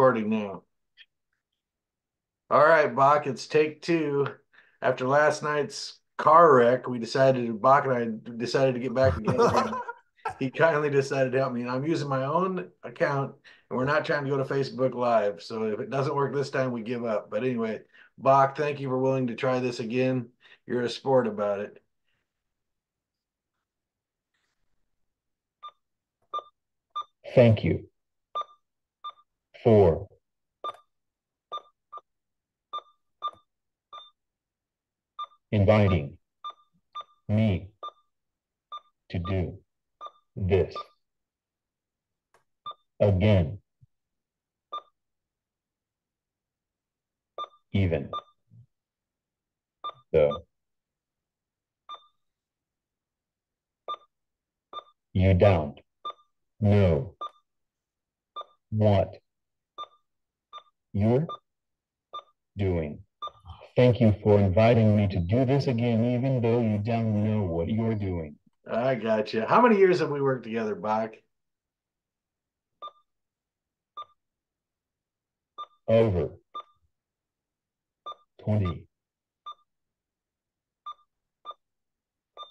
Recording now. All right, Bac, it's take two. After last night's car wreck, Bac and I decided to get back together. He kindly decided to help me, and I'm using my own account, and we're not trying to go to Facebook Live, so if it doesn't work this time, we give up. But anyway, Bac, thank you for willing to try this again. You're a sport about it. Thank you. Four. Inviting me to do this again. Even though you don't know what you're doing. Thank you for inviting me to do this again, even though you don't know what you're doing. I got you. How many years have we worked together, Bac? Over 20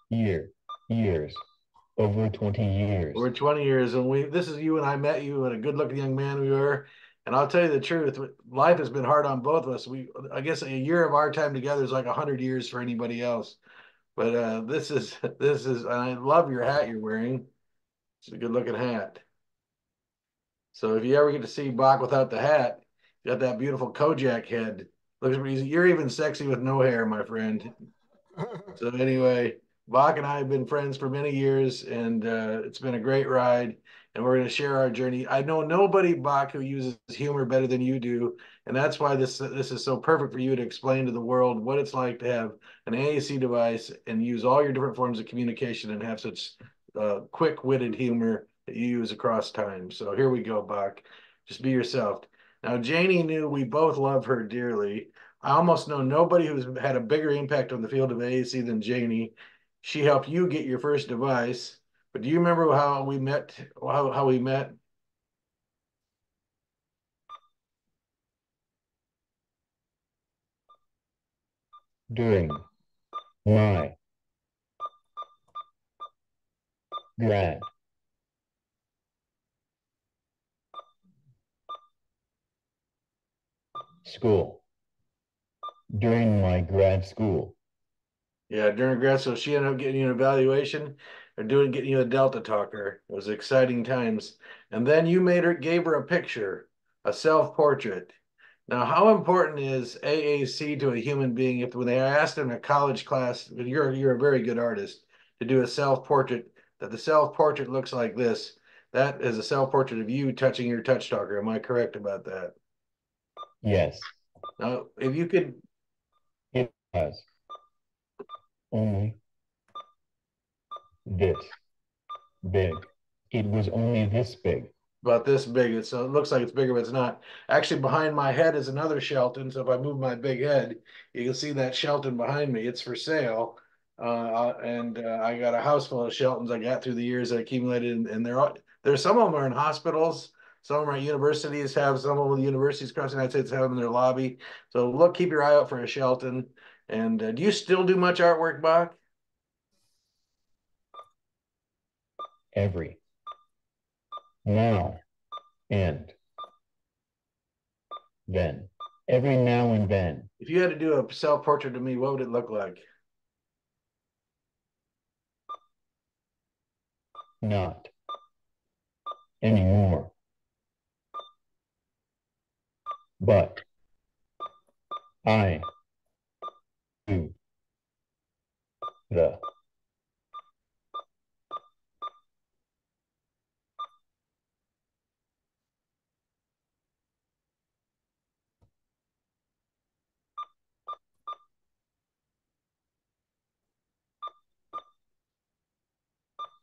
years. Over 20 years. Over 20 years, and this is you and I met you, and a good-looking young man we were. And I'll tell you the truth, life has been hard on both of us. I guess a year of our time together is like 100 years for anybody else. But this is, and I love your hat you're wearing. It's a good looking hat. So if you ever get to see Bac without the hat, you got that beautiful Kojak head. Looks amazing. You're even sexy with no hair, my friend. So anyway, Bac and I have been friends for many years, and it's been a great ride. And we're going to share our journey. I know nobody, Bac, who uses humor better than you do. And that's why this is so perfect for you to explain to the world what it's like to have an AAC device and use all your different forms of communication and have such quick-witted humor that you use across time. So here we go, Bac. Just be yourself. Now, Janie knew we both love her dearly. I almost know nobody who's had a bigger impact on the field of AAC than Janie. She helped you get your first device. But do you remember how we met? How we met? During my grad school. During my grad school. Yeah, during grad school, she ended up getting an evaluation. Getting you a Delta talker. It was exciting times. And then you gave her a picture, a self-portrait. Now, how important is AAC to a human being? If when they asked in a college class, you're a very good artist, to do a self-portrait, that the self-portrait looks like this. That is a self-portrait of you touching your touch talker. Am I correct about that? Yes. Now, if you could. It does. Only. This big. It was only this big. About this big. So it looks like it's bigger, but it's not. Actually, behind my head is another Shelton. So if I move my big head, you can see that Shelton behind me. It's for sale. I got a house full of Sheltons I got through the years that accumulated. And some of them are in hospitals. Some of them are at universities. Some of them universities across the United States have them in their lobby. So look, keep your eye out for a Shelton. And do you still do much artwork, Bac? Every now and then. Every now and then. If you had to do a self-portrait of me, what would it look like? Not anymore. But I do the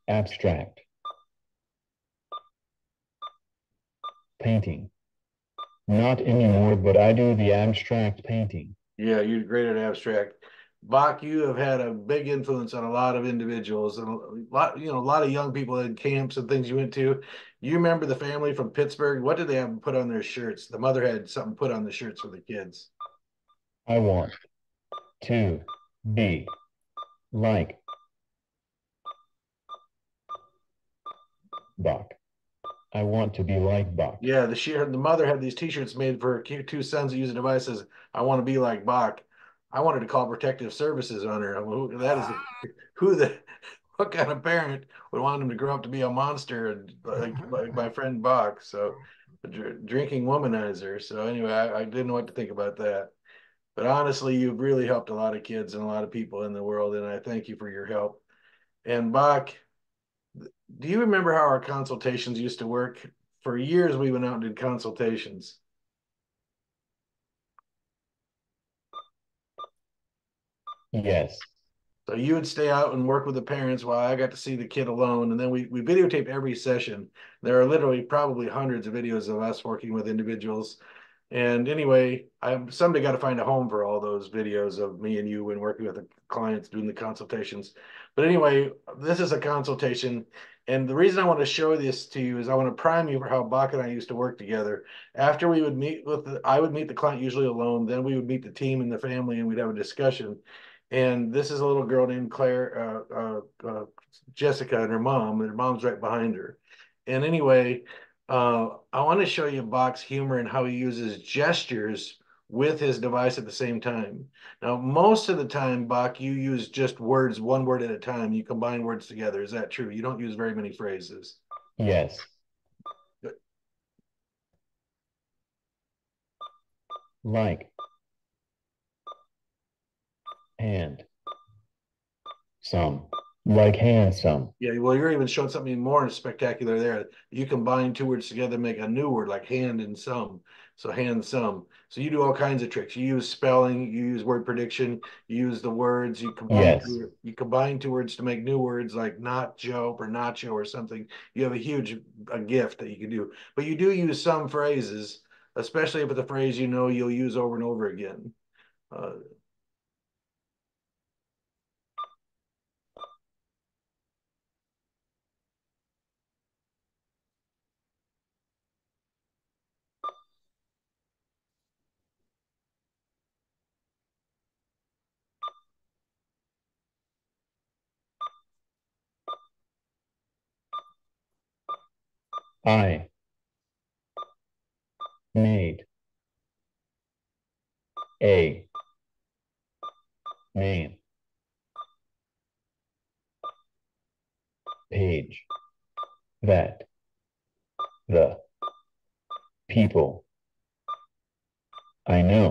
abstract painting. Not anymore, but I do the abstract painting. Yeah, you're great at abstract. Bac, you have had a big influence on a lot of individuals and a lot of young people in camps and things you went to. You remember the family from Pittsburgh? What did they have put on their shirts? The mother had something put on the shirts for the kids. I want to be like Bac. I want to be like Bac. Yeah, the mother had these T-shirts made for her two sons that use a device that says, I want to be like Bac. I wanted to call protective services on her. I mean, what kind of parent would want him to grow up to be a monster like my friend Bac? So a drinking womanizer. So anyway, I didn't know what to think about that. But honestly, you've really helped a lot of kids and a lot of people in the world, and I thank you for your help. And Bac, do you remember how our consultations used to work? For years, we went out and did consultations. Yes. So you would stay out and work with the parents while I got to see the kid alone. And then we videotaped every session. There are literally probably hundreds of videos of us working with individuals. And anyway, I've someday got to find a home for all those videos of me and you when working with the clients doing the consultations. But anyway, this is a consultation. And the reason I want to show this to you is I want to prime you for how Bac and I used to work together. After we would meet with, I would meet the client usually alone. Then we would meet the team and the family and we'd have a discussion. And this is a little girl named Claire, Jessica, and her mom. And her mom's right behind her. And anyway, I want to show you Bac's humor and how he uses gestures with his device at the same time. Now, most of the time, Bac, you use just words, one word at a time. You combine words together. Is that true? You don't use very many phrases. Yes. Good. Like. Hand. Some. Like handsome. Yeah, well, you're even showing something more spectacular there. You combine two words together, make a new word, like hand and some. So handsome. So you do all kinds of tricks. You use spelling, you use word prediction, you use the words, you combine, you combine two words to make new words like not joke or nacho or something. You have a huge gift that you can do. But you do use some phrases, especially if it's a phrase you know you'll use over and over again. I made a main page that the people I know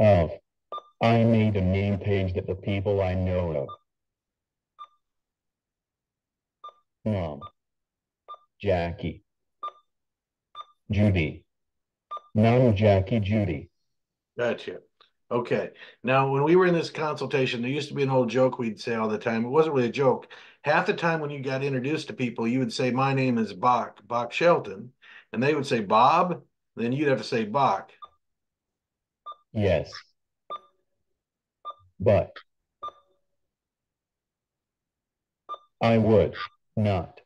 of. I made a main page that the people I know of. Mom, Jackie, Judy, Mom, Jackie, Judy. Gotcha. Okay. Now, when we were in this consultation, there used to be an old joke we'd say all the time. It wasn't really a joke. Half the time when you got introduced to people, you would say, my name is Bac, Bac Shelton. And they would say, Bob. Then you'd have to say, Bac. Yes. But I would not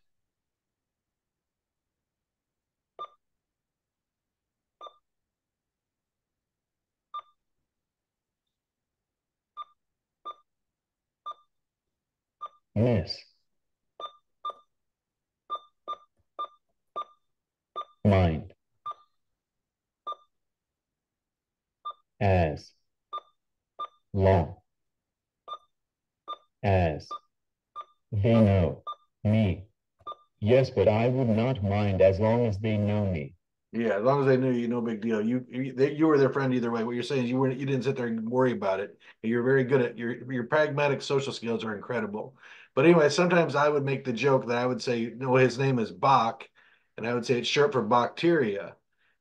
miss mind as long as they know me. Yes, but I would not mind as long as they know me. Yeah, as long as they knew you, no big deal. You were their friend either way. What you're saying is you didn't sit there and worry about it. You're very good at your pragmatic social skills are incredible. But anyway, sometimes I would make the joke that I would say, no, his name is Bac, and I would say it's short for bacteria.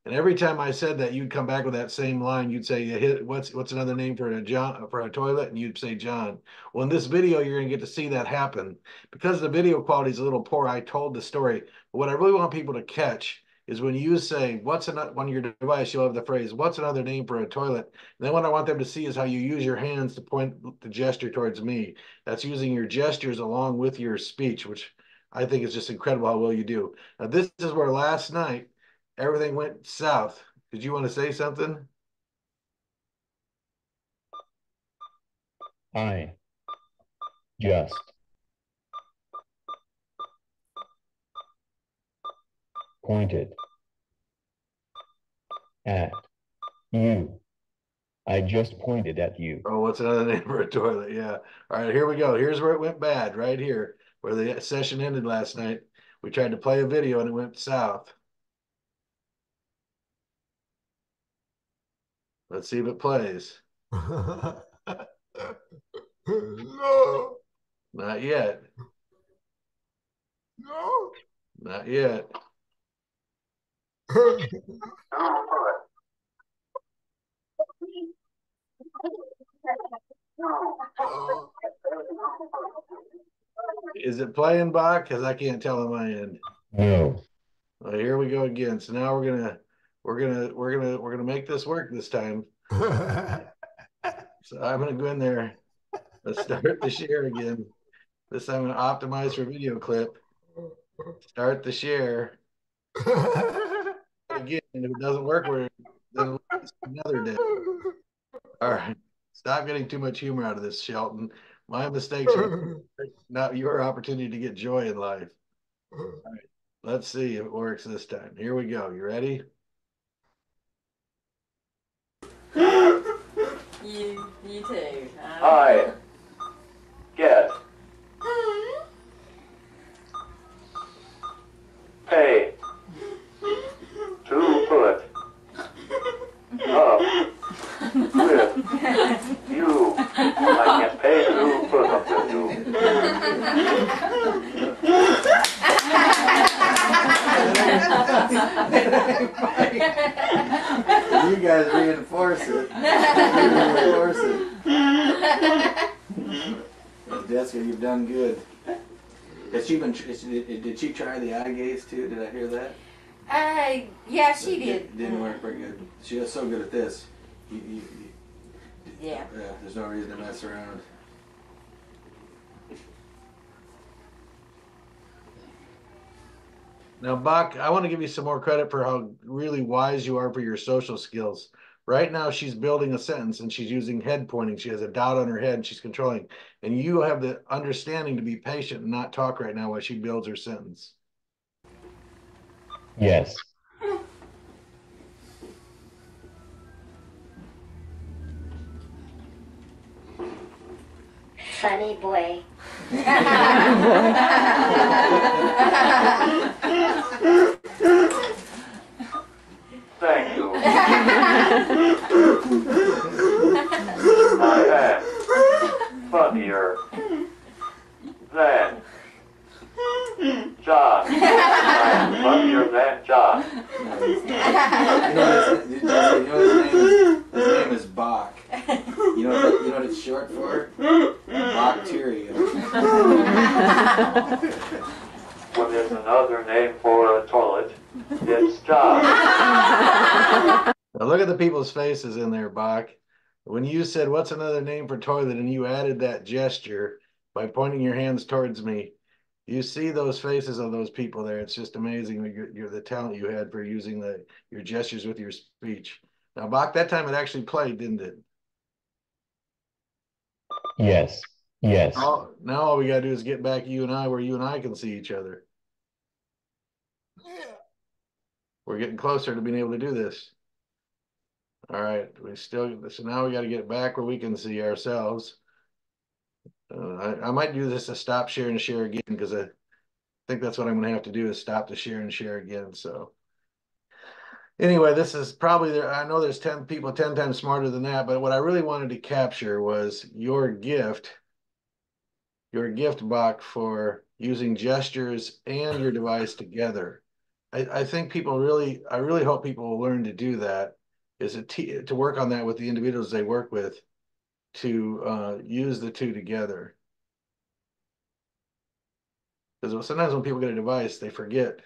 And every time I said that, you'd come back with that same line. You'd say, what's another name for a toilet? And you'd say John. Well, in this video, you're going to get to see that happen. Because the video quality is a little poor, I told the story. But what I really want people to catch is when you say, what's another, on your device, you'll have the phrase, what's another name for a toilet? And then what I want them to see is how you use your hands to point the gesture towards me. That's using your gestures along with your speech, which I think is just incredible how well you do. Now, this is where last night, everything went south. Did you want to say something? I just. Pointed at you. I just pointed at you. Oh, what's another name for a toilet? Yeah. All right, here we go. Here's where it went bad, right here, where the session ended last night. We tried to play a video and it went south. Let's see if it plays. No. Not yet. No. Not yet. Is it playing, Bac? Because I can't tell on my end. No. Well, here we go again. So now we're gonna make this work this time. So I'm gonna go in there. Let's start the share again. This time I'm gonna optimize for video clip. Start the share. Again, if it doesn't work, we're then another day. All right, stop getting too much humor out of this, Shelton. My mistakes are not your opportunity to get joy in life. All right, let's see if it works this time. Here we go. You ready? You too. Hi. Get. Hey. With you, I can pay you for something you. You guys reinforce it. Jessica, you've done good. Has she been? Did she try the eye gaze too? Did I hear that? Yeah, she did. It didn't work very good. She was so good at this. Yeah. Yeah, there's no reason to mess around. Now, Bac, I want to give you some more credit for how really wise you are for your social skills. Right now, she's building a sentence and she's using head pointing. She has a dot on her head and she's controlling. And you have the understanding to be patient and not talk right now while she builds her sentence. Yes. Funny boy. Thank you. I am funnier than John. I am funnier than John. His name is Bac. You know what it's short for? Bacteria. Well, there's another name for a toilet. It's John. Now look at the people's faces in there, Bac. When you said, what's another name for toilet, and you added that gesture by pointing your hands towards me, you see those faces of those people there. It's just amazing the talent you had for using your gestures with your speech. Now, Bac, that time it actually played, didn't it? Yes. Yes. Now all we got to do is get back you and I where you and I can see each other. Yeah. We're getting closer to being able to do this. All right. So now we got to get back where we can see ourselves. I might do this to stop, share, and share again, because I think that's what I'm going to have to do is stop to share and share again. So anyway, this is probably there. I know there's 10 people 10 times smarter than that, but what I really wanted to capture was your gift, Bac, for using gestures and your device together. I think people really, I really hope people will learn to do that, is to work on that with the individuals they work with, to use the two together. Because sometimes when people get a device, they forget.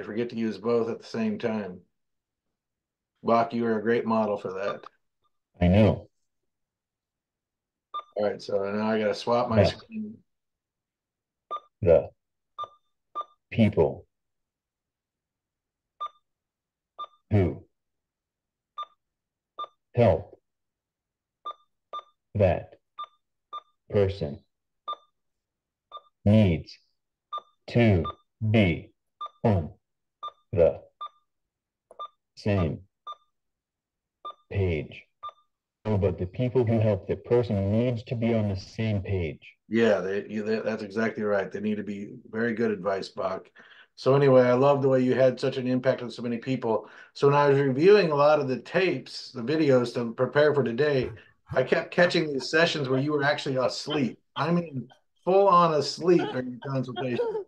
They forget to use both at the same time. Bac, you are a great model for that. I know. All right, so now I got to swap my screen. The people who help that person needs to be on the same page. Oh, but the people who help the person needs to be on the same page. Yeah, that's exactly right. They need to be very good advice, Bac. So anyway, I love the way you had such an impact on so many people. So when I was reviewing a lot of the tapes, the videos to prepare for today, I kept catching these sessions where you were actually asleep. I mean, full on asleep during your consultation.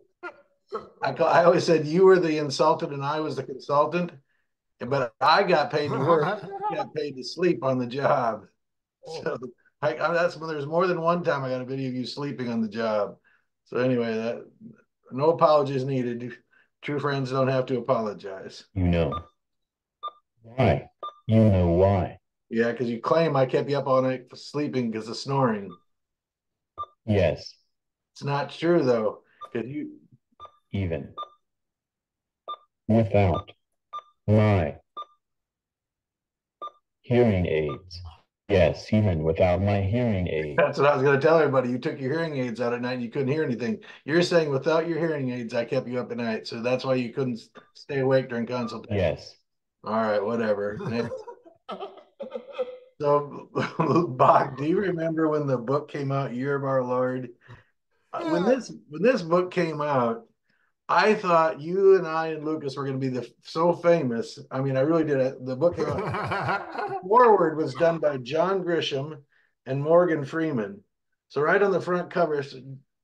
I always said you were the insulted and I was the consultant, but I got paid to work. I got paid to sleep on the job. So that's when there's more than one time I got a video of you sleeping on the job. So anyway, that no apologies needed. True friends don't have to apologize. You know why? You know why? Yeah, because you claim I kept you up all night for sleeping because of snoring. Yes. It's not true though, because you even without my hearing aids. Yes, even without my hearing aids. That's what I was going to tell everybody. You took your hearing aids out at night and you couldn't hear anything. You're saying without your hearing aids, I kept you up at night. So that's why you couldn't stay awake during consultation. Yes. All right, whatever. So, Bac, do you remember when the book came out, Year of Our Lord? Yeah. When this book came out, I thought you and I and Lucas were going to be so famous. I mean, I really did. The book came out. Foreword was done by John Grisham and Morgan Freeman. So right on the front cover,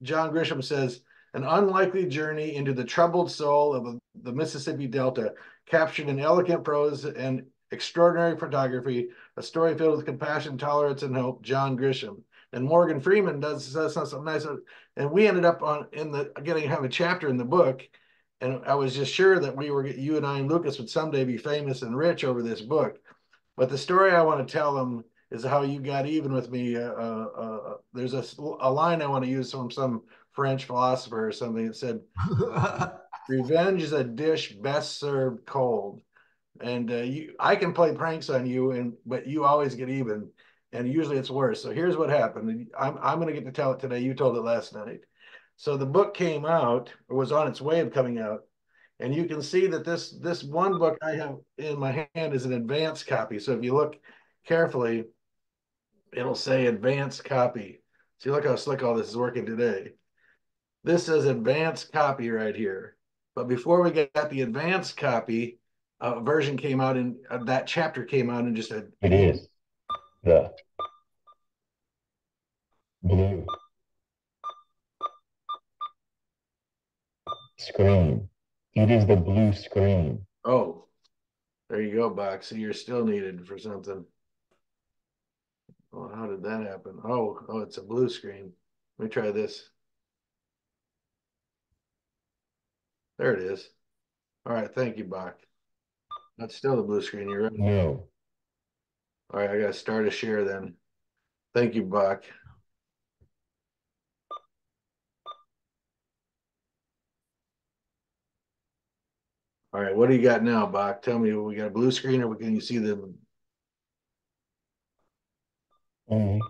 John Grisham says, "An unlikely journey into the troubled soul of the Mississippi Delta, captured in elegant prose and extraordinary photography, a story filled with compassion, tolerance, and hope." John Grisham. And Morgan Freeman does something nice. And we ended up have a chapter in the book. And I was just sure that you and I and Lucas would someday be famous and rich over this book. But the story I want to tell them is how you got even with me. There's a line I want to use from some French philosopher or something that said, "Revenge is a dish best served cold." And I can play pranks on you, but you always get even. And usually it's worse. So here's what happened. I'm going to get to tell it today. You told it last night. So the book came out, or was on its way of coming out. And you can see that this one book I have in my hand is an advanced copy. So if you look carefully, it'll say advanced copy. See, look how slick all this is working today. This says advanced copy right here. But before we got the advanced copy, a version came out, and that chapter came out and just said, "It is the blue screen. It is the blue screen." Oh, there you go, Bac. So you're still needed for something. Well, how did that happen? Oh, it's a blue screen. Let me try this. There it is. All right, thank you, Bac. That's still the blue screen. You're right. No. All right, I gotta start a share then. Thank you, Bac. All right, what do you got now, Bac? Tell me, we got a blue screen, or can you see them? Only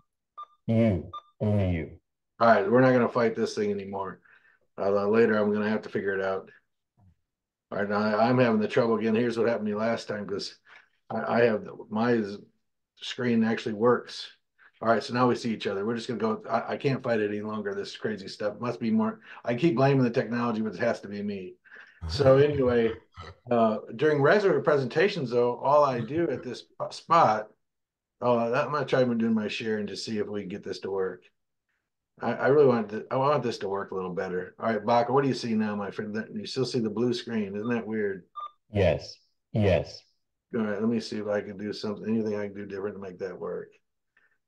you. All right, we're not gonna fight this thing anymore. Later, I'm gonna have to figure it out. All right, now I'm having the trouble again. Here's what happened to me last time, because I have my screen actually works. All right, so now we see each other. We're just gonna go. I can't fight it any longer. This crazy stuff must be more. I keep blaming the technology, but it has to be me. So anyway, during regular presentations, though, all I do at this spot. I'm gonna try doing my share and just see if we can get this to work. I really want this to work a little better. All right, Bac, what do you see now, my friend? You still see the blue screen? Isn't that weird? Yes. Yes. All right, let me see if I can do anything I can do different to make that work.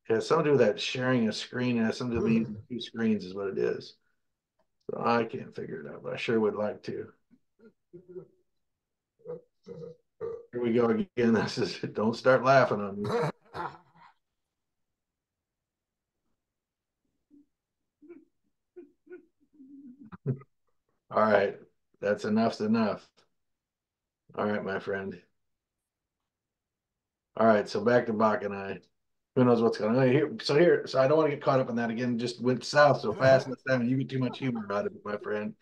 It has something to do with that sharing a screen. It has something to do with these two screens is what it is. So I can't figure it out, but I sure would like to. Here we go again. This is, don't start laughing on me. All right, that's enough's enough. All right, my friend. All right, so back to Bac and I. Who knows what's going on here? So I don't want to get caught up in that again. Just went south so fast this time, and you get too much humor out of it, my friend.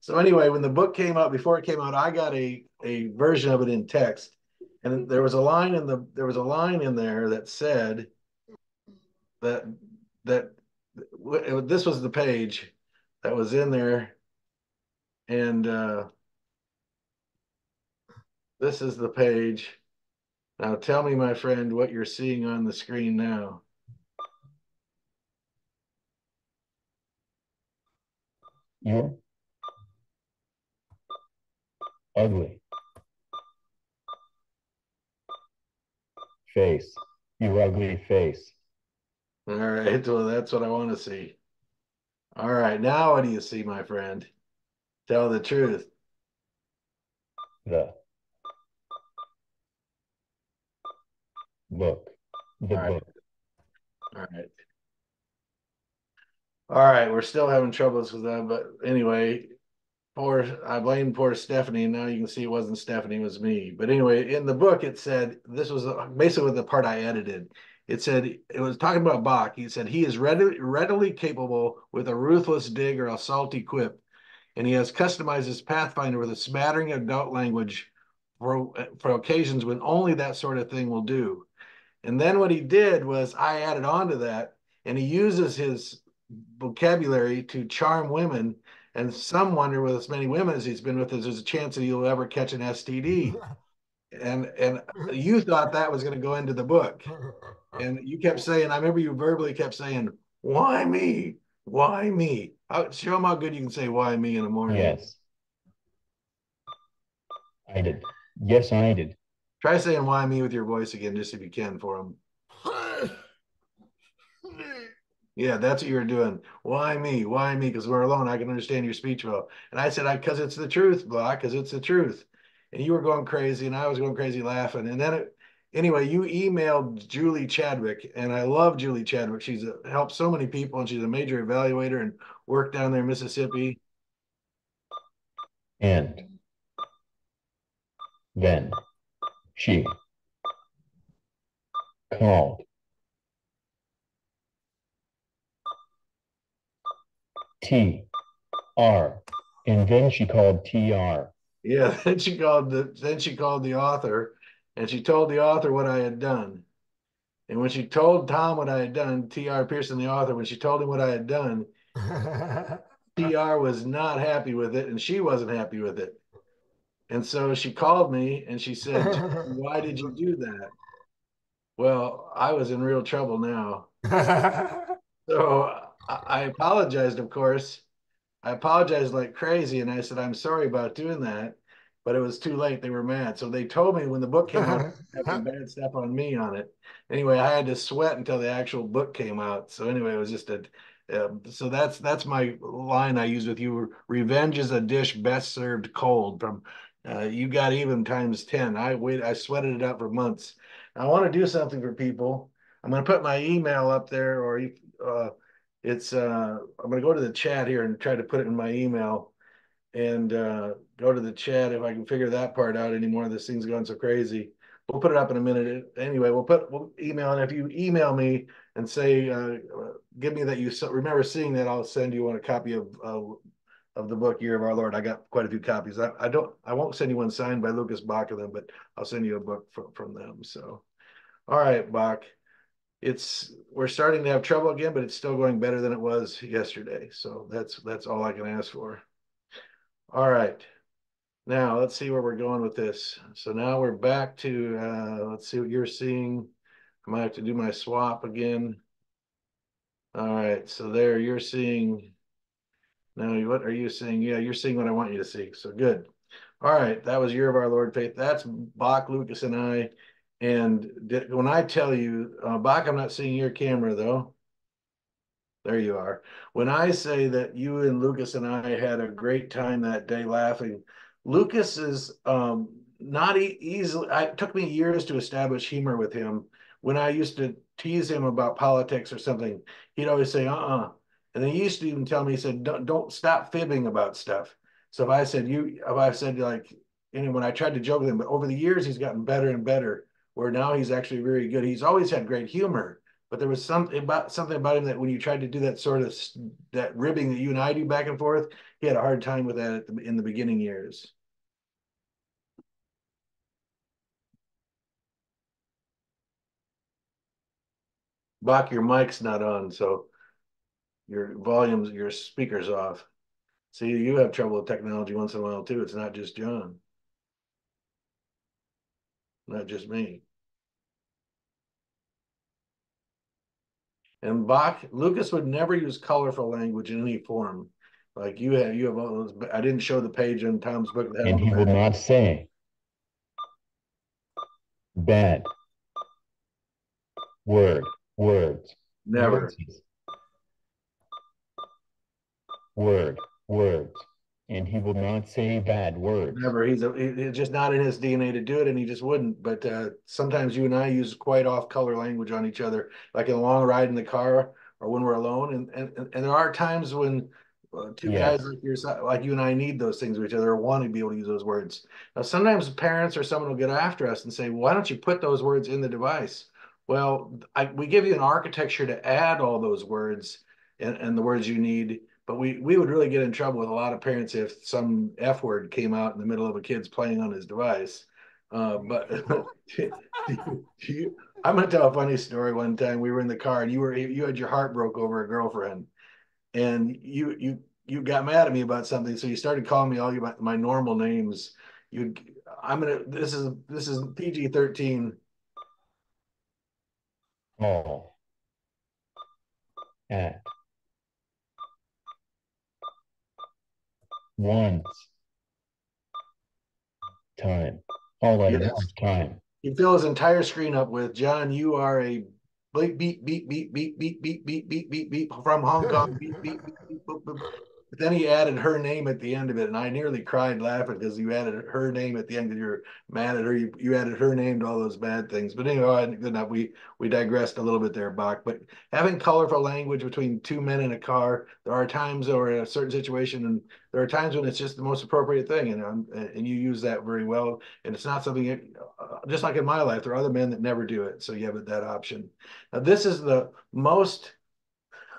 So anyway, when the book came out, before it came out, I got a version of it in text, and there was a line in the there that said that this was the page that was in there. And this is the page. Now tell me, my friend, what you're seeing on the screen now. You're ugly. Face. You ugly face. All right, well, that's what I want to see. All right, now what do you see, my friend? Tell the truth. The book. The book. All right. All right. We're still having troubles with that, but anyway, I blame poor Stephanie, and now you can see it wasn't Stephanie, it was me. But anyway, in the book, it said, this was basically the part I edited. It said, it was talking about Bac. He said, he is readily capable with a ruthless dig or a salty quip, and he has customized his Pathfinder with a smattering of adult language for occasions when only that sort of thing will do. And then what he did was I added on to that, and he uses his vocabulary to charm women, and some wonder with as many women as he's been with, there's a chance that he'll ever catch an STD. And you thought that was going to go into the book. And you kept saying, I remember you verbally kept saying, why me? Why me? Show them how good you can say why me in the morning. Yes. I did. Yes, I did. Try saying why me with your voice again, just if you can, for them. Yeah, that's what you were doing. Why me? Why me? Because we're alone. I can understand your speech well. And I said, because it's the truth, Bac, because it's the truth. And you were going crazy, and I was going crazy laughing. And then, anyway, you emailed Julie Chadwick, and I love Julie Chadwick. She's helped so many people, and she's a major evaluator and worked down there in Mississippi. And then she called T.R. And then she called T.R. Yeah, then she called the author, and she told the author what I had done. And when she told Tom what I had done, T.R. Pearson, the author, when she told him what I had done, T.R. was not happy with it, and she wasn't happy with it. And so she called me, and she said, why did you do that? Well, I was in real trouble now. So I apologized, of course. I apologized like crazy, and I said, I'm sorry about doing that, but it was too late. They were mad. So they told me when the book came out, they had bad stuff on me on it. Anyway, I had to sweat until the actual book came out. So anyway, it was just a... so that's my line I use with you. Revenge is a dish best served cold. From you got even times 10. I sweated it out for months. I want to do something for people. I'm going to put my email up there, or I'm going to go to the chat here and try to put it in my email, and go to the chat if I can figure that part out anymore. This thing's gone so crazy. We'll put it up in a minute. Anyway, we'll email, and if you email me and say, give me that you remember seeing that, I'll send you a copy of the book Year of Our Lord. I got quite a few copies. I won't send you one signed by Lucas Baker them, but I'll send you a book from them. So, all right, Bac, we're starting to have trouble again, but it's still going better than it was yesterday. So that's all I can ask for. All right. Now, let's see where we're going with this. So now we're back to, let's see what you're seeing. I might have to do my swap again. All right, so there you're seeing. Now, what are you seeing? Yeah, you're seeing what I want you to see. So good. All right, that was Year of Our Lord Faith. That's Bac, Lucas, and I. And when I tell you, Bac, I'm not seeing your camera, though. There you are. When I say that you and Lucas and I had a great time that day laughing, Lucas is not easily, it took me years to establish humor with him. When I used to tease him about politics or something, he'd always say, uh-uh. And then he used to even tell me, he said, don't stop fibbing about stuff. So if I said, like, anyway, I tried to joke with him, but over the years, he's gotten better and better, where now he's actually very good. He's always had great humor, but there was something about him that when you tried to do that sort of, that ribbing that you and I do back and forth, he had a hard time with that in the beginning years. Bac, your mic's not on, so your speaker's off. See, you have trouble with technology once in a while too. It's not just John. Not just me. And Bac, Lucas would never use colorful language in any form. Like you have all those, I didn't show the page in Tom's book. That and he will not say bad words. Never. Words. And he will not say bad words. Never. It's just not in his DNA to do it, and he just wouldn't. But sometimes you and I use quite off-color language on each other, like in a long ride in the car or when we're alone. And there are times when two guys like you and I need those things with each other or want to be able to use those words. Now, sometimes parents or someone will get after us and say, well, why don't you put those words in the device? Well, we give you an architecture to add all those words and the words you need. But we would really get in trouble with a lot of parents if some F word came out in the middle of a kid's playing on his device. I'm going to tell a funny story. One time we were in the car and you had your heart broke over a girlfriend, and you got mad at me about something, so you started calling me all my normal names. This is PG-13. Oh. Yeah. Once time. You fill his entire screen up with, John, you are a bleep, beep, beep, beep, beep, beep, beep, beep, beep, beep, beep, from Hong Kong. Beep, beep, beep, beep, boop, boop. But then he added her name at the end of it, and I nearly cried laughing because you added her name at the end because you're mad at her. You added her name to all those bad things. But anyway, good enough. We digressed a little bit there, Bac. But having colorful language between two men in a car, there are times or in a certain situation, and there are times when it's just the most appropriate thing, and you use that very well. And it's not something just like in my life. There are other men that never do it, so you have that option. Now this is the most.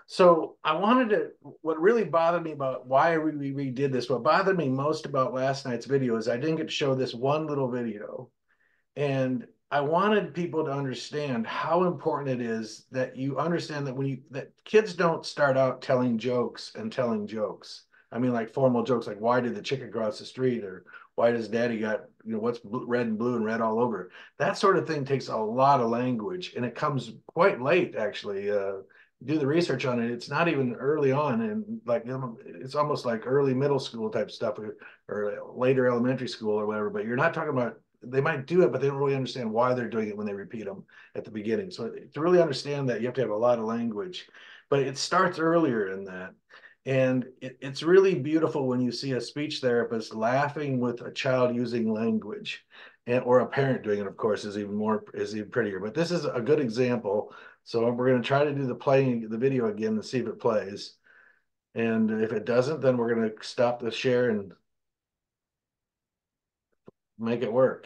So what really bothered me about why we redid this, what bothered me most about last night's video is I didn't get to show this one little video. And I wanted people to understand how important it is that you understand that that kids don't start out telling jokes. I mean, like formal jokes, like why did the chicken cross the street, or why does daddy got, what's red and blue and red all over? That sort of thing takes a lot of language, and it comes quite late, actually. Do the research on it. It's not even early on, and like it's almost like early middle school type stuff, or later elementary school or whatever. But you're not talking about. They might do it, but they don't really understand why they're doing it when they repeat them at the beginning. So to really understand that, you have to have a lot of language. But it starts earlier in that, and it's really beautiful when you see a speech therapist laughing with a child using language, or a parent doing it. Of course, is even prettier. But this is a good example. So we're going to try to do the video again and see if it plays. And if it doesn't, then we're going to stop the share and make it work.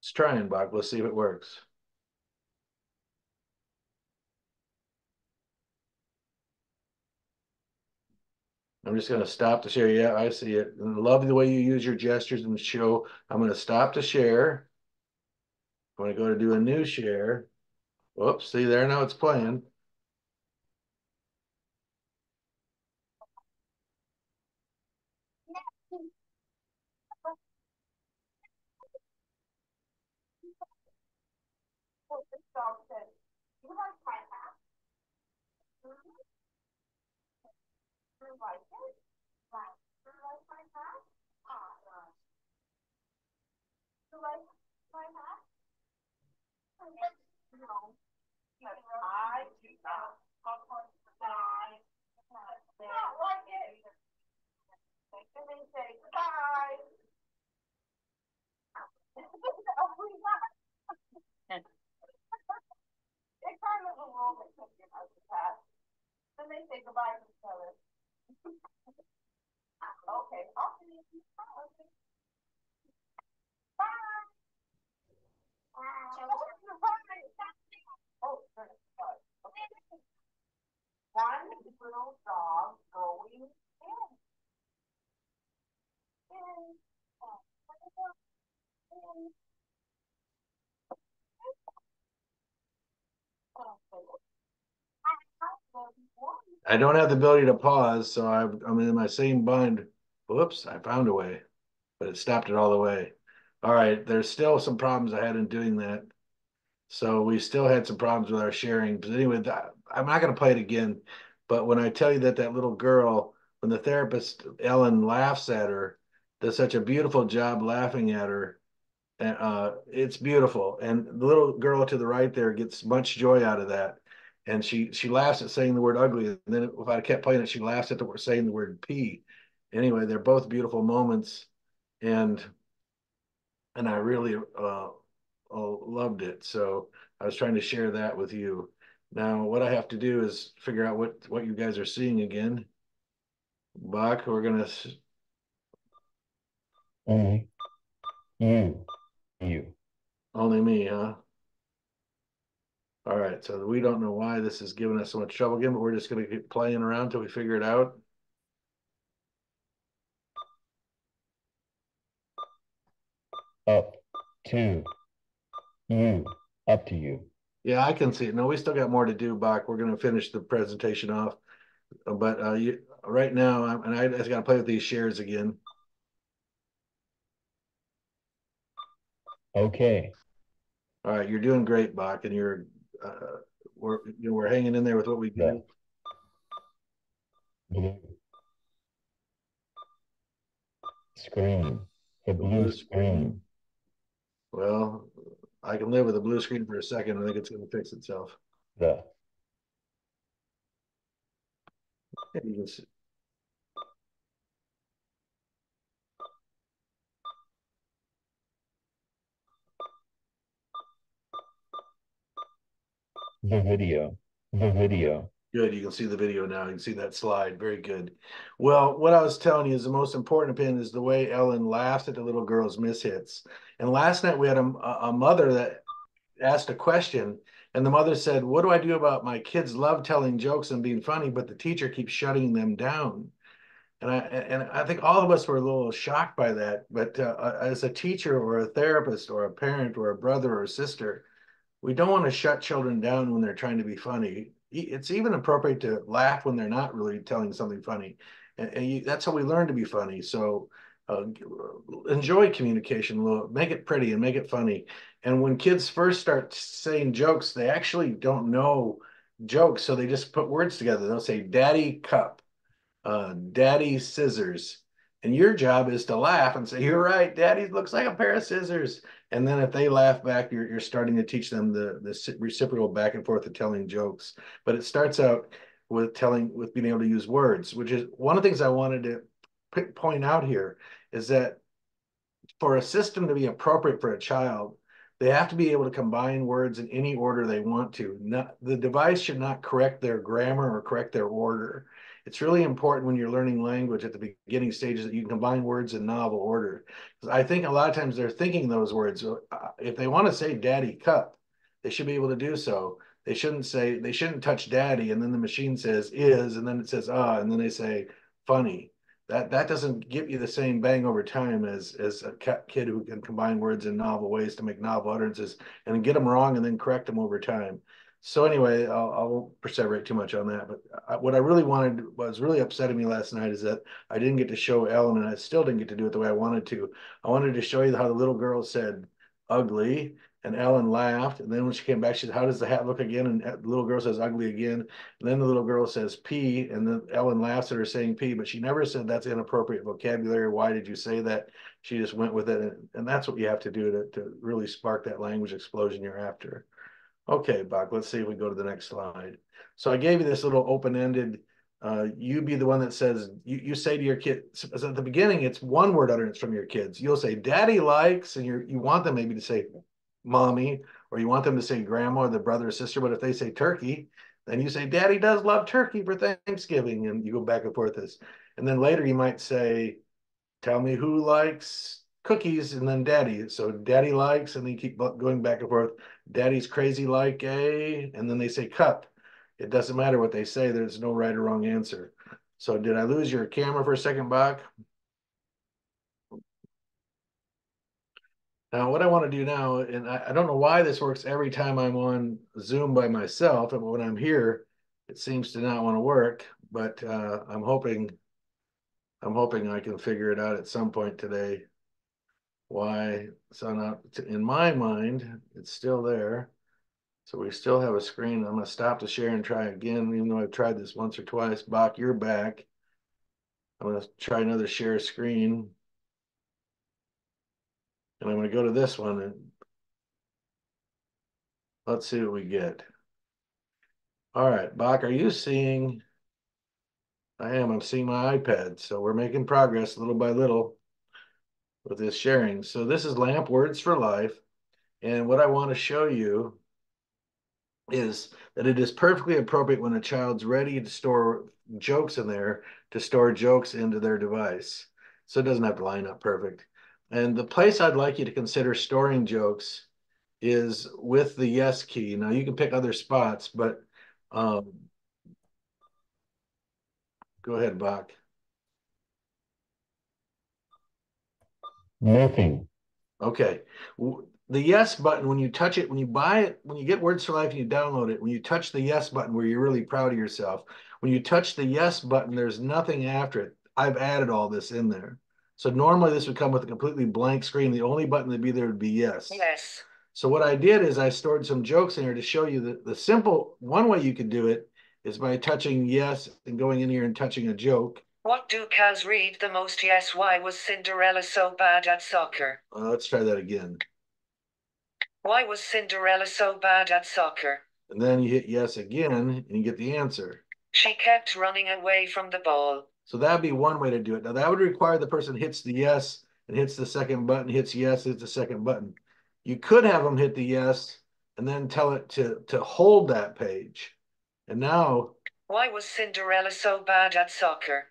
Let's try it, Bac. Let's see if it works. I'm just going to stop the share. Yeah, I see it. And I love the way you use your gestures and show. I'm going to stop the share. I'm going to go to do a new share. Whoops, see there, now it's playing. I do not say goodbye to each other. Okay. Bye. Oh, sorry. Okay. One little dog going in. I don't have the ability to pause, so I'm in my same bind. Whoops, I found a way, but it stopped it all the way. All right, there's still some problems I had in doing that. So we still had some problems with our sharing. But anyway, I'm not going to play it again. But when I tell you that that little girl, when the therapist, Ellen, laughs at her, does such a beautiful job laughing at her. And it's beautiful. And the little girl to the right there gets much joy out of that. And she laughs at saying the word ugly. And then if I kept playing it, she laughs at saying the word pee. Anyway, they're both beautiful moments. And I really loved it. So I was trying to share that with you. Now, what I have to do is figure out what you guys are seeing again. Bac, we're going to... Only you. Only me, huh? All right, so we don't know why this is giving us so much trouble again, but we're just going to keep playing around until we figure it out. Up to you. Up to you. Yeah, I can see it. No, we still got more to do, Bac. We're going to finish the presentation off. But right now, I just got to play with these shares again. Okay. All right, you're doing great, Bac, and you're we're hanging in there with what we do. Blue screen, a blue screen. Well, I can live with a blue screen for a second. I think it's going to fix itself. The video. Good. You can see the video now. You can see that slide. Very good. Well, what I was telling you is the most important pin is the way Ellen laughs at the little girl's mishits. And last night we had a mother that asked a question, and the mother said, "What do I do about my kids love telling jokes and being funny, but the teacher keeps shutting them down?" And I think all of us were a little shocked by that. But as a teacher or a therapist or a parent or a brother or a sister, we don't want to shut children down when they're trying to be funny. It's even appropriate to laugh when they're not really telling something funny. And that's how we learn to be funny. So enjoy communication, make it pretty and make it funny. And when kids first start saying jokes, they actually don't know jokes. So they just put words together. They'll say daddy cup, daddy scissors. And your job is to laugh and say, "You're right, daddy looks like a pair of scissors." And then if they laugh back, you're starting to teach them the reciprocal back and forth of telling jokes. But it starts out with being able to use words, which is one of the things I wanted to point out here is that for a system to be appropriate for a child, they have to be able to combine words in any order they want to. The device should not correct their grammar or correct their order. It's really important when you're learning language at the beginning stages that you can combine words in novel order. I think a lot of times they're thinking those words. If they want to say daddy cup, they should be able to do so. They shouldn't touch daddy, and then the machine says is, and then it says ah, and then they say funny. That doesn't give you the same bang over time as a kid who can combine words in novel ways to make novel utterances and get them wrong and then correct them over time. So anyway, I won't perseverate too much on that, but what I really wanted, what was really upsetting me last night is that I didn't get to show Ellen, and I still didn't get to do it the way I wanted to. I wanted to show you how the little girl said, ugly, and Ellen laughed, and then when she came back, she said, "How does the hat look again?" And the little girl says, "Ugly" again, and then the little girl says, "Pee," and then Ellen laughs at her saying, "Pee," but she never said, "That's inappropriate vocabulary. Why did you say that?" She just went with it, and that's what you have to do to really spark that language explosion you're after. Okay, Bac, let's see if we go to the next slide. So I gave you this little open-ended, you be the one that says, you say to your kid, so at the beginning, it's one word utterance from your kids. You'll say, "Daddy likes," and you want them maybe to say mommy, or you want them to say grandma or the brother or sister, but if they say turkey, Then you say, Daddy does love turkey for Thanksgiving. And you go back and forth this. And then later you might say, tell me who likes cookies, and then Daddy. So Daddy likes, and then you keep going back and forth. Daddy's crazy like a, and then they say cup. It doesn't matter what they say. There's no right or wrong answer. So did I lose your camera for a second, Bac? Now, what I want to do now, and I don't know why this works every time I'm on Zoom by myself, and when I'm here, it seems to not want to work, but I'm hoping I can figure it out at some point today. Why? So now, in my mind, it's still there. So we still have a screen. I'm going to stop the share and try again, even though I've tried this once or twice. Bac, you're back. I'm going to try another share screen. And I'm going to go to this one and let's see what we get. All right, Bac, are you seeing? I am. I'm seeing my iPad. So we're making progress little by little with this sharing. So this is Lamp Words for Life. And what I want to show you is that it is perfectly appropriate when a child's ready to store jokes in there, to store jokes into their device. So it doesn't have to line up perfect. And the place I'd like you to consider storing jokes is with the yes key. Now, you can pick other spots, but go ahead, Bac. Nothing. Okay. The yes button, when you touch it, when you buy it, when you get Words for Life and you download it, when you touch the yes button where you're really proud of yourself, when you touch the yes button, there's nothing after it. I've added all this in there. So normally this would come with a completely blank screen. The only button that'd be there would be yes. Yes. So what I did is I stored some jokes in here to show you that the simple one way you could do it is by touching yes and going in here and touching a joke. What do cows read the most? Yes. Why was Cinderella so bad at soccer? Let's try that again. Why was Cinderella so bad at soccer? And then you hit yes again and you get the answer. She kept running away from the ball. So that'd be one way to do it. Now that would require the person hits the yes and hits the second button, hits yes, hits the second button. You could have them hit the yes and then tell it to hold that page. And now, why was Cinderella so bad at soccer?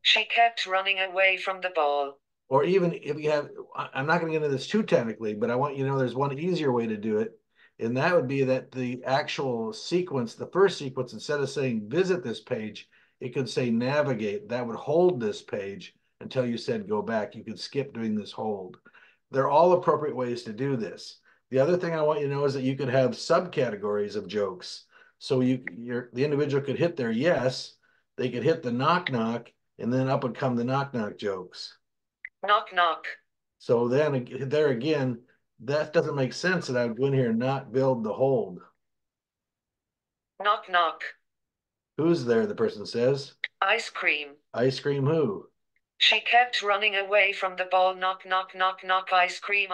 She kept running away from the ball. Or even if you have, I'm not going to get into this too technically, but I want you to know there's one easier way to do it. And that would be that the actual sequence, the first sequence, instead of saying visit this page, it could say navigate. That would hold this page until you said go back. You could skip doing this hold. They're all appropriate ways to do this. The other thing I want you to know is that you could have subcategories of jokes. So the individual could hit their yes, they could hit the knock knock, and then up would come the knock knock jokes. Knock knock. So then there again, that doesn't make sense that I would go in here and not build the hold. Knock knock. Who's there, the person says? Ice cream. Ice cream who? She kept running away from the ball. Knock, knock, knock, knock, ice cream,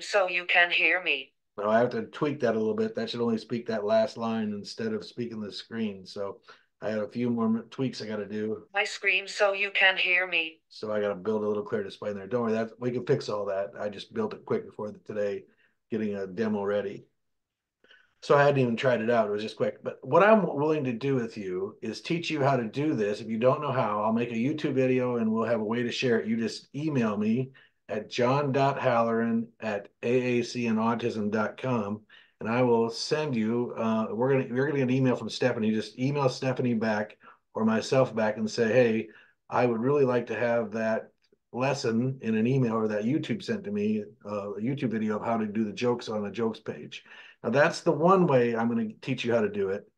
so you can hear me. Now I have to tweak that a little bit. That should only speak that last line instead of speaking the screen. So I have a few more tweaks I got to do. Ice cream, so you can hear me. So I got to build a little clear display in there. Don't worry, we can fix all that. I just built it quick before today, getting a demo ready. So I hadn't even tried it out. It was just quick. But what I'm willing to do with you is teach you how to do this. If you don't know how, I'll make a YouTube video and we'll have a way to share it. You just email me at john.halloran@aacandautism.com, and I will send you. We're gonna get an email from Stephanie. Just email Stephanie back or myself back and say, hey, I would really like to have that lesson in an email or that YouTube sent to me, a YouTube video of how to do the jokes on a jokes page. Now, that's the one way I'm going to teach you how to do it,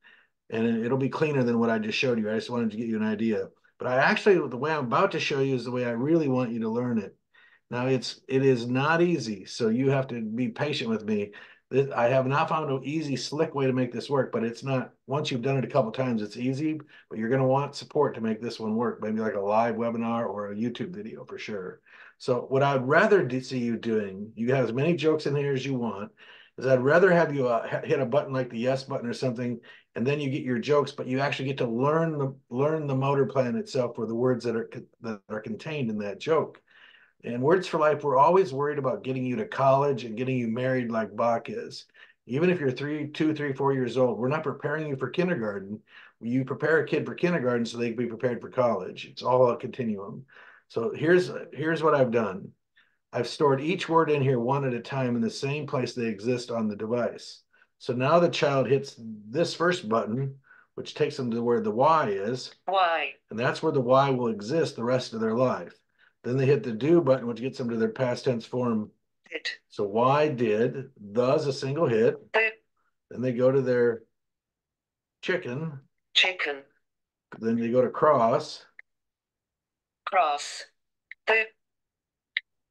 and it'll be cleaner than what I just showed you. I just wanted to get you an idea. But I actually, the way I'm about to show you is the way I really want you to learn it. Now, it is not easy, so you have to be patient with me. I have not found an easy, slick way to make this work, but it's not. Once you've done it a couple times, it's easy, but you're going to want support to make this one work, maybe like a live webinar or a YouTube video for sure. So what I'd rather see you doing, you have as many jokes in here as you want, is I'd rather have you hit a button like the yes button or something, and then you get your jokes, but you actually get to learn the motor plan itself or the words that are contained in that joke. And Words for Life, we're always worried about getting you to college and getting you married like Bac is. Even if you're 2, 3, 4 years old, we're not preparing you for kindergarten. You prepare a kid for kindergarten so they can be prepared for college. It's all a continuum. So here's what I've done. I've stored each word in here one at a time in the same place they exist on the device. So now the child hits this first button, which takes them to where the Y is. Y. And that's where the Y will exist the rest of their life. Then they hit the do button, which gets them to their past tense form. Did. So Y did, the's a single hit. Did. Then they go to their chicken. Chicken. Then they go to cross. Cross. Did.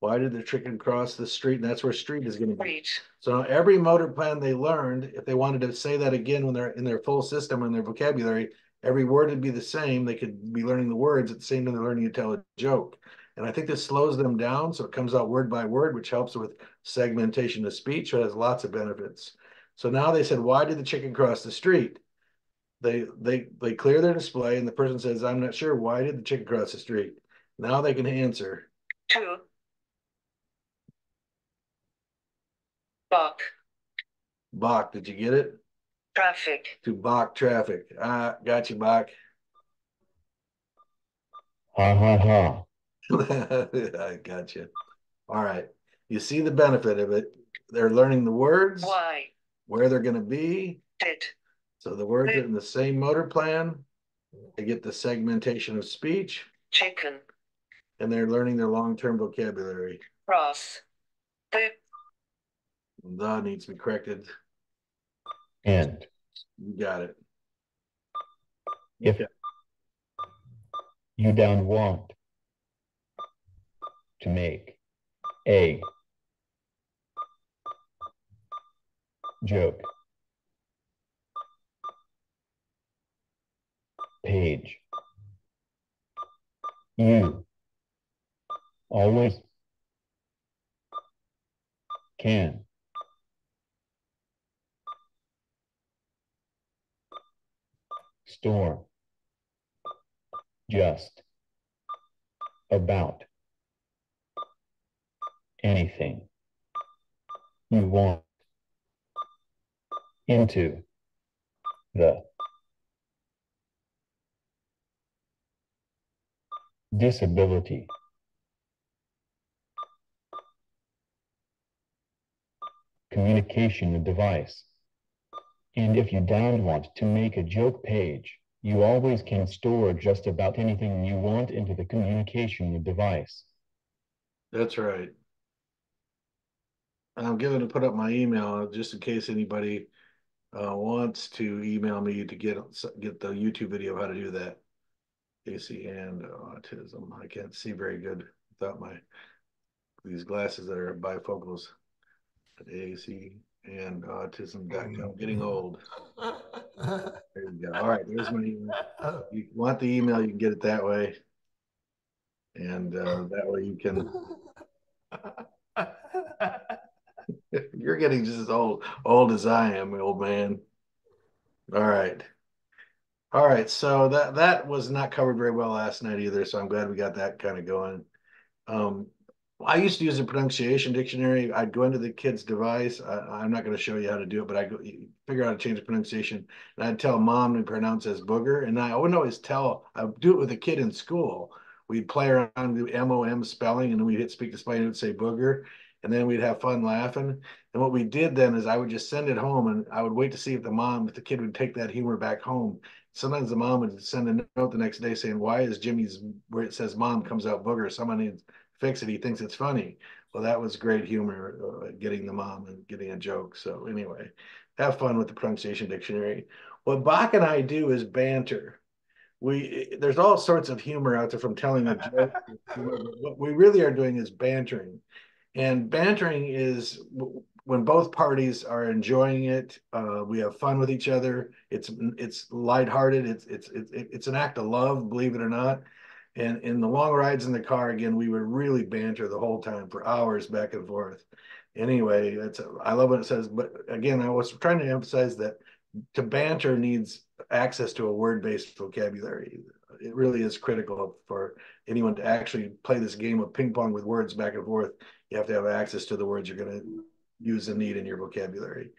Why did the chicken cross the street? And that's where street is going to be. So every motor plan they learned, if they wanted to say that again when they're in their full system, in their vocabulary, every word would be the same. They could be learning the words at the same time they're learning to tell a joke. And I think this slows them down, so it comes out word by word, which helps with segmentation of speech, so it has lots of benefits. So now they said, why did the chicken cross the street? They clear their display, and the person says, I'm not sure. Why did the chicken cross the street? Now they can answer. Two. Bac. Bac, did you get it? Traffic. To Bac traffic. Got you, Bac. Ha, ha, ha. I got you. All right. You see the benefit of it. They're learning the words. Why? Where they're going to be. Did. So the words are in the same motor plan. They get the segmentation of speech. Chicken. And they're learning their long-term vocabulary. Cross. Did. The needs to be corrected. And. You got it. If okay. You don't want to make a joke. Page. You always can. Store just about anything you want into the disability communication device. And if you don't want to make a joke page, you always can store just about anything you want into the communication device. That's right. And I'm going to put up my email just in case anybody wants to email me to get the YouTube video of how to do that. AC and autism. I can't see very good without these glasses that are bifocals. AC. And autism.com. Getting old. There you go. All right, there's my email. If you want the email, you can get it that way. And that way you can. You're getting just as old as I am, old man. All right. All right. So that was not covered very well last night either. So I'm glad we got that kind of going. I used to use a pronunciation dictionary. I'd go into the kid's device. I'm not going to show you how to do it, but I'd go, figure out how to change the pronunciation. And I'd tell mom to pronounce as booger. And I wouldn't always tell. I'd do it with a kid in school. We'd play around with M-O-M spelling, and then we'd hit speak to somebody and it would say booger. And then we'd have fun laughing. And what we did then is I would just send it home, and I would wait to see if the kid would take that humor back home. Sometimes the mom would send a note the next day saying, why is Jimmy's, where it says mom, comes out booger? Somebody needs fix it. He thinks it's funny. Well, that was great humor, getting the mom and getting a joke. So anyway, have fun with the pronunciation dictionary. What Bac and I do is banter. There's all sorts of humor out there from telling a joke. What we really are doing is bantering. And bantering is when both parties are enjoying it. We have fun with each other. It's lighthearted. It's an act of love, believe it or not. And in the long rides in the car, again, we would really banter the whole time for hours back and forth. Anyway, I love what it says. But again, I was trying to emphasize that to banter needs access to a word-based vocabulary. It really is critical for anyone to actually play this game of ping pong with words back and forth. You have to have access to the words you're going to use and need in your vocabulary.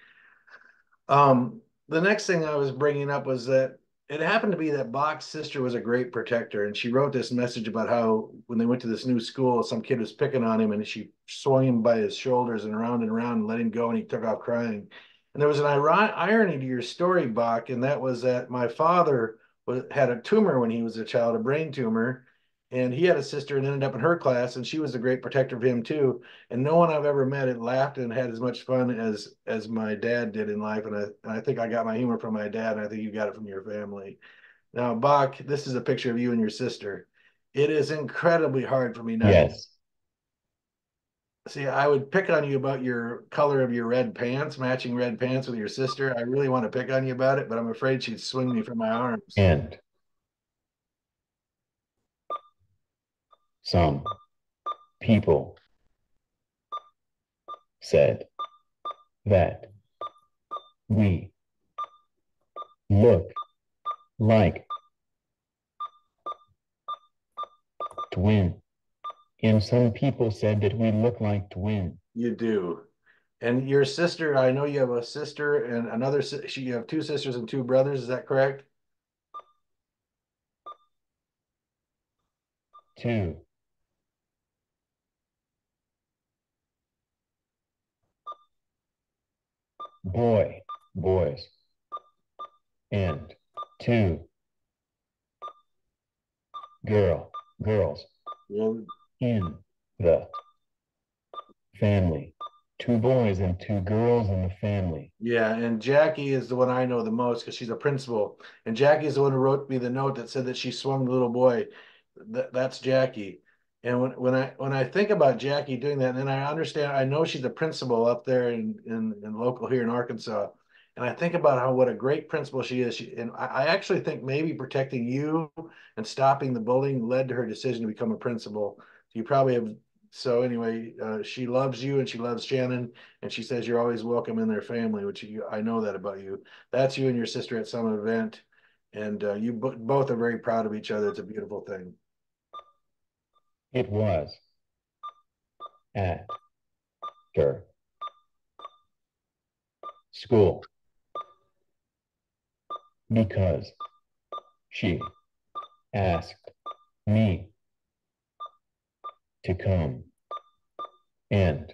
The next thing I was bringing up was that it happened to be that Bach's sister was a great protector, and she wrote this message about how when they went to this new school, some kid was picking on him, and she swung him by his shoulders and around and let him go, and he took off crying. And there was an irony to your story, Bach, and that was that my father had a tumor when he was a child, a brain tumor, and he had a sister and ended up in her class, and she was a great protector of him too. And no one I've ever met had laughed and had as much fun as my dad did in life. And I think I got my humor from my dad, and I think you got it from your family. Now, Bach, this is a picture of you and your sister. It is incredibly hard for me now. Yes. See, I would pick on you about your color of your red pants, matching red pants with your sister. I really want to pick on you about it, but I'm afraid she'd swing me from my arms. And some people said that we look like twins. And some people said that we look like twins. You do. And your sister, I know you have a sister and another, you have two sisters and two brothers, is that correct? Two. Boys. And two. Girls. One. In the family. Two boys and two girls in the family. Yeah, and Jackie is the one I know the most because she's a principal. And Jackie is the one who wrote me the note that said that she swung the little boy. That's Jackie. And when I think about Jackie doing that, and then I understand, I know she's a principal up there in local here in Arkansas. And I think about what a great principal she is. And I actually think maybe protecting you and stopping the bullying led to her decision to become a principal. You probably have, so anyway, she loves you and she loves Shannon, and she says you're always welcome in their family, which I know that about you. That's you and your sister at some event, and you both are very proud of each other. It's a beautiful thing. It was after school because she asked me to come and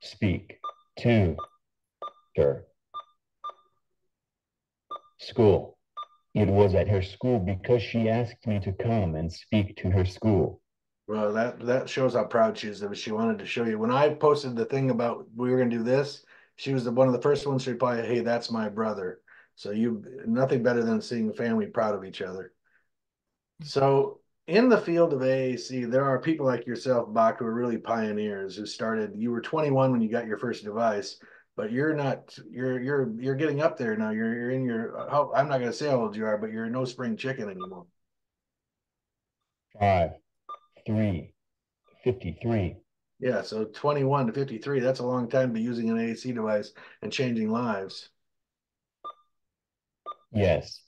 speak to her school. It was at her school because she asked me to come and speak to her school. Well, that shows how proud she is of it. She wanted to show you. When I posted the thing about we were going to do this, she was one of the first ones to reply, "Hey, that's my brother." So nothing better than seeing a family proud of each other. So in the field of AAC, there are people like yourself, Bach, who are really pioneers who started. You were 21 when you got your first device, but you're not. You're getting up there now. You're in your. I'm not going to say how old you are, but you're no spring chicken anymore. 53. Yeah, so 21 to 53. That's a long time to be using an AAC device and changing lives. Yes.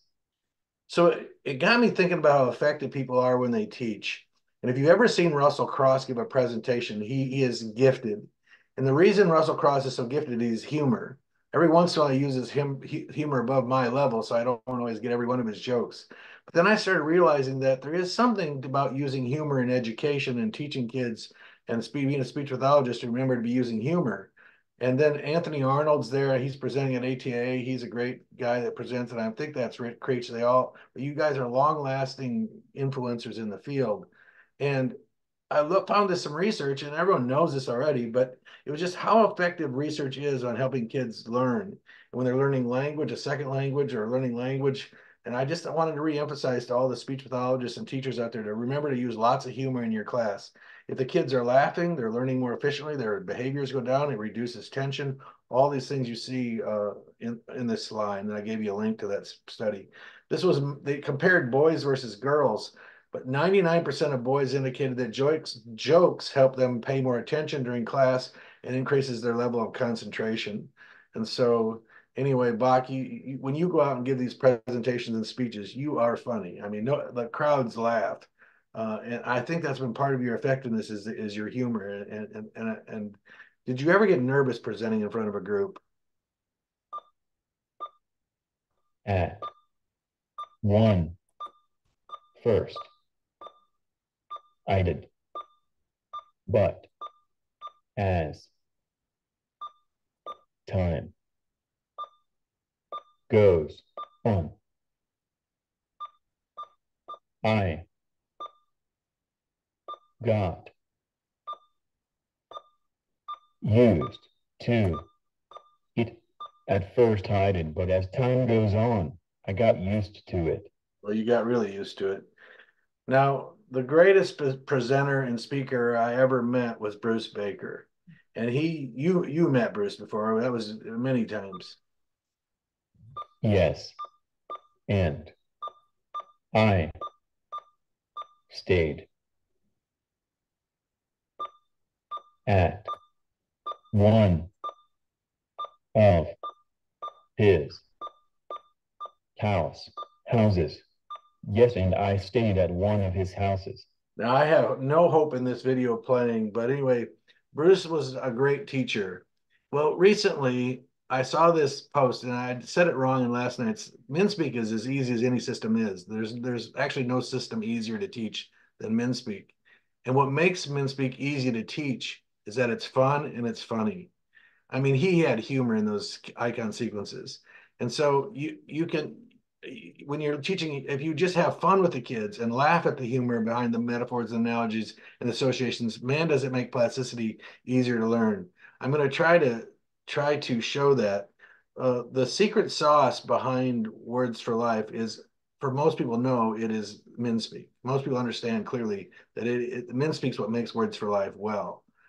So it got me thinking about how effective people are when they teach. And if you've ever seen Russell Cross give a presentation, he is gifted. And the reason Russell Cross is so gifted is humor. Every once in a while, he uses humor above my level, so I don't always get every one of his jokes. But then I started realizing that there is something about using humor in education and teaching kids and being a speech pathologist, to remember to be using humor. And then Anthony Arnold's there. He's presenting at ATA. He's a great guy that presents, and I think that's Rick Creech. But you guys are long-lasting influencers in the field. And I found this some research, and everyone knows this already, but it was just how effective research is on helping kids learn. And when they're learning language, a second language, or learning language, and I just wanted to reemphasize to all the speech pathologists and teachers out there to remember to use lots of humor in your class. If the kids are laughing, they're learning more efficiently, their behaviors go down, it reduces tension, all these things you see in this slide, and I gave you a link to that study. They compared boys versus girls, but 99% of boys indicated that jokes help them pay more attention during class and increases their level of concentration. And so anyway, Bach, when you go out and give these presentations and speeches, you are funny. I mean, the crowds laugh. And I think that's been part of your effectiveness is your humor. And did you ever get nervous presenting in front of a group? At one first, I did. But as time goes on, I got used to it. At first, I did, but as time goes on, I got used to it. Well, you got really used to it. Now, the greatest presenter and speaker I ever met was Bruce Baker, and you met Bruce before. That was many times. Yes, and I stayed at one of his houses. Yes, and I stayed at one of his houses. Now, I have no hope in this video playing, but anyway, Bruce was a great teacher. Well, recently I saw this post, and I said it wrong in last night's. MinSpeak is as easy as any system is. There's actually no system easier to teach than MinSpeak. And what makes MinSpeak easy to teach is that it's fun and it's funny. I mean, he had humor in those icon sequences. And so you can, when you're teaching, if you just have fun with the kids and laugh at the humor behind the metaphors and analogies and associations, man, does it make plasticity easier to learn. I'm going to try to show that. The secret sauce behind Words for Life is, for most people know, it is MinSpeak. Most people understand clearly that MinSpeak's what makes Words for Life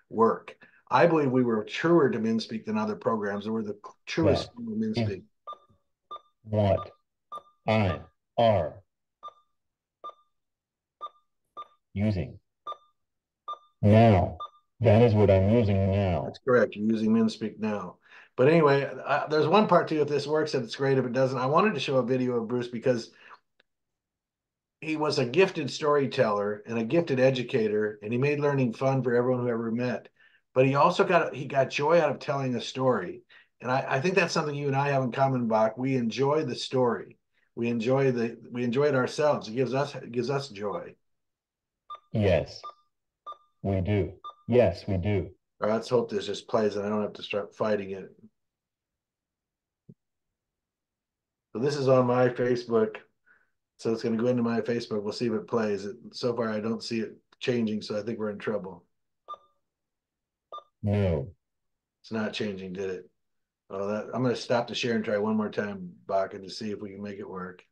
work. I believe we were truer to MinSpeak than other programs, and we're the truest to MinSpeak. What I are using now. That is what I'm using now. That's correct. You're using MinSpeak now. But anyway, there's one part too. If this works, if it's great. If it doesn't, I wanted to show a video of Bruce because he was a gifted storyteller and a gifted educator, and he made learning fun for everyone who ever met. But he also got joy out of telling a story. And I think that's something you and I have in common, Bac. We enjoy the story. We enjoy it ourselves. It gives us joy. Yes, we do. Yes, we do. All right, let's hope this just plays and I don't have to start fighting it. So this is on my Facebook. So it's going to go into my Facebook. We'll see if it plays. So far, I don't see it changing, so I think we're in trouble. No. It's not changing, did it? Oh, I'm going to stop the share and try one more time, Bac, and to see if we can make it work.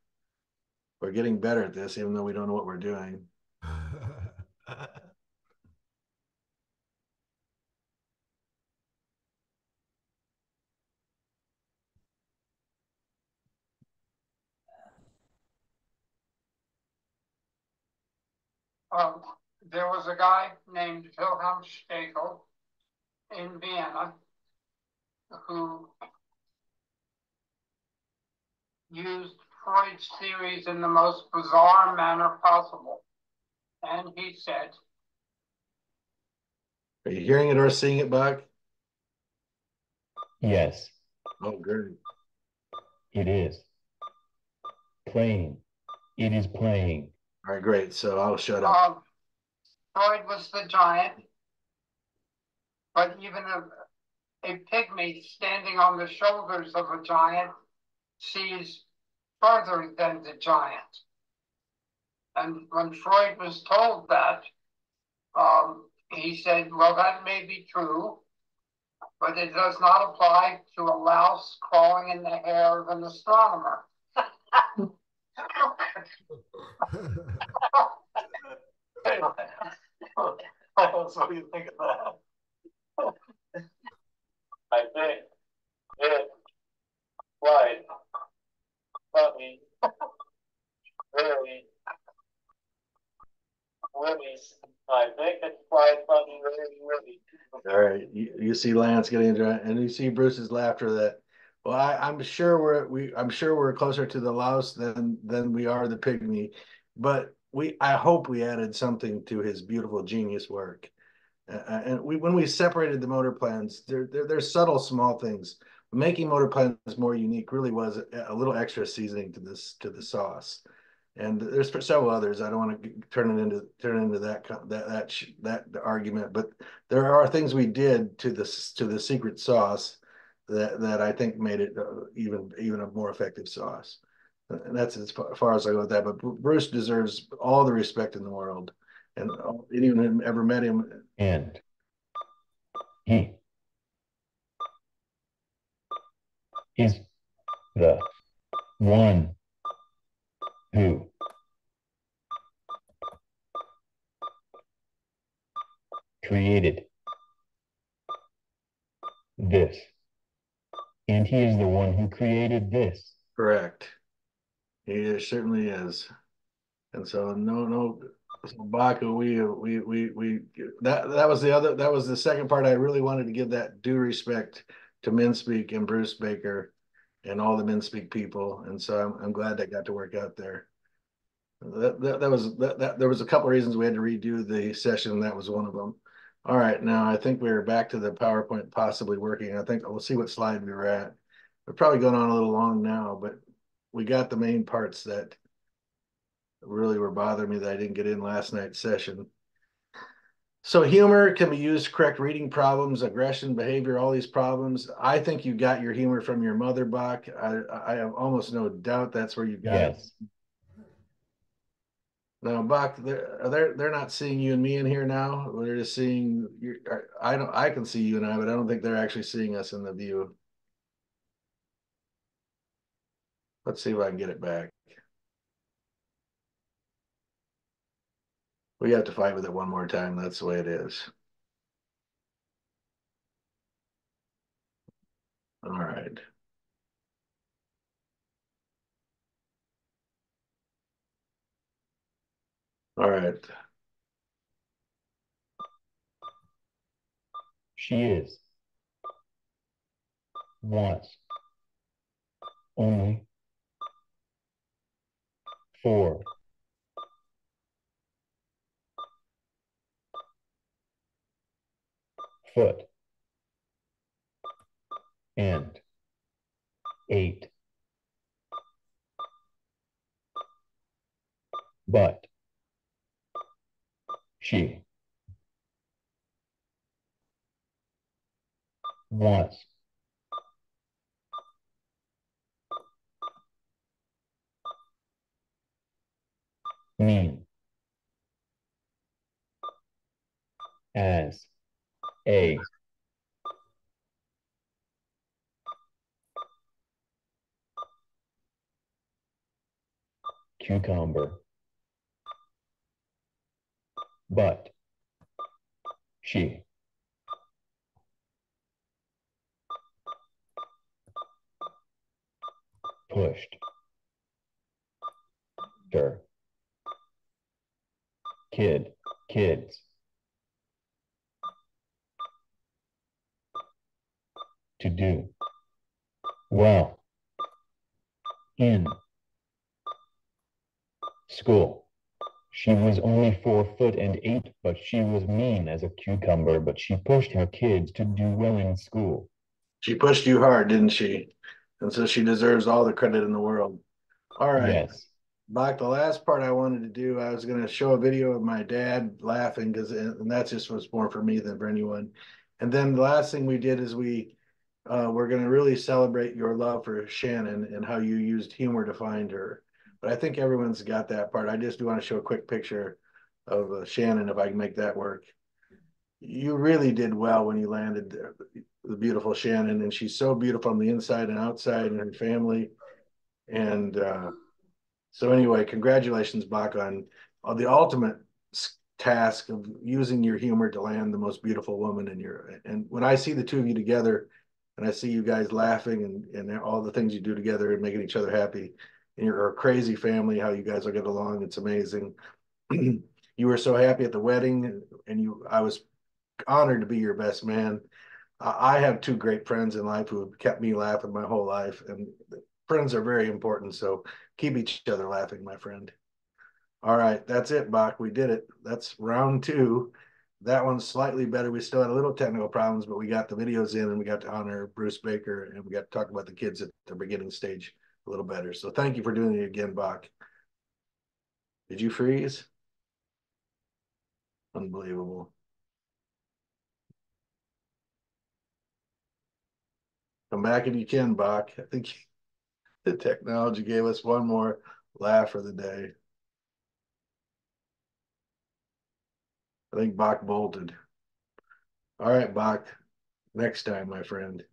We're getting better at this, even though we don't know what we're doing. There was a guy named Wilhelm Stekel in Vienna who used Freud's theories in the most bizarre manner possible. And he said... Are you hearing it or seeing it, Bac? Yes. Oh, good. It is. Playing. It is playing. All right, great. So I'll shut up. Freud was the giant, but even a pygmy standing on the shoulders of a giant sees further than the giant. And when Freud was told that, he said, well, that may be true, but it does not apply to a louse crawling in the hair of an astronomer. So what do you think of that? I think it quite funny, really, really. I think it's quite funny, really, really. All right, you see Lance getting into it, and you see Bruce's laughter. That, well, I'm sure we're closer to the louse than we are the pygmy, but I hope we added something to his beautiful genius work. And when we separated the motor plans, there's subtle small things. Making motor plans more unique really was a little extra seasoning to this, to the sauce. And there's several others. I don't want to turn it into that argument, but there are things we did to the secret sauce that I think made it even a more effective sauce. And that's as far as I go with that. But Bruce deserves all the respect in the world, and anyone who ever met him. And is the one who created this. And he is the one who created this. Correct. He certainly is. And so so Bac, we that was the other, that was the second part. I really wanted to give that due respect to MinSpeak and Bruce Baker and all the MinSpeak people. And so I'm glad that got to work out there. There was a couple of reasons we had to redo the session. That was one of them. All right, now I think we're back to the PowerPoint possibly working. I think we'll see what slide we were at. We're probably going on a little long now, but we got the main parts that really were bothering me that I didn't get in last night's session. So humor can be used to correct reading problems, aggression, behavior, all these problems. I think you got your humor from your mother, Bac. I have almost no doubt that's where you got it. Now, Bac, they're not seeing you and me in here now. They're just seeing your, I can see you and I, but I don't think they're actually seeing us in the view. Let's see if I can get it back. We have to fight with it one more time. That's the way it is. All right. All right. She is. Once. Only. For. Foot and 8, but she wants mean as a cucumber, but she pushed her kids to do well in school. She was only 4 foot and 8, but she was mean as a cucumber, but she pushed her kids to do well in school. She pushed you hard, didn't she? And so she deserves all the credit in the world. All right. Yes. Bac, the last part I wanted to do, I was going to show a video of my dad laughing, and that just was more for me than for anyone. And then the last thing we did is we're going to really celebrate your love for Shannon and how you used humor to find her. But I think everyone's got that part. I just do want to show a quick picture of Shannon, if I can make that work. You really did well when you landed the beautiful Shannon, and she's so beautiful on the inside and outside and her family. And so anyway, congratulations, Bac, on the ultimate task of using your humor to land the most beautiful woman in your. And when I see the two of you together, and I see you guys laughing and all the things you do together and making each other happy. And you're a crazy family, how you guys will get along. It's amazing. You were so happy at the wedding, and I was honored to be your best man. I have two great friends in life who have kept me laughing my whole life. And friends are very important. So keep each other laughing, my friend. All right, that's it, Bac. We did it. That's round two. That one's slightly better. We still had a little technical problems, but we got the videos in and we got to honor Bruce Baker and we got to talk about the kids at the beginning stage a little better. So thank you for doing it again, Bac. Did you freeze? Unbelievable. Come back if you can, Bac. I think the technology gave us one more laugh for the day. I think Bac bolted. All right, Bac. Next time, my friend.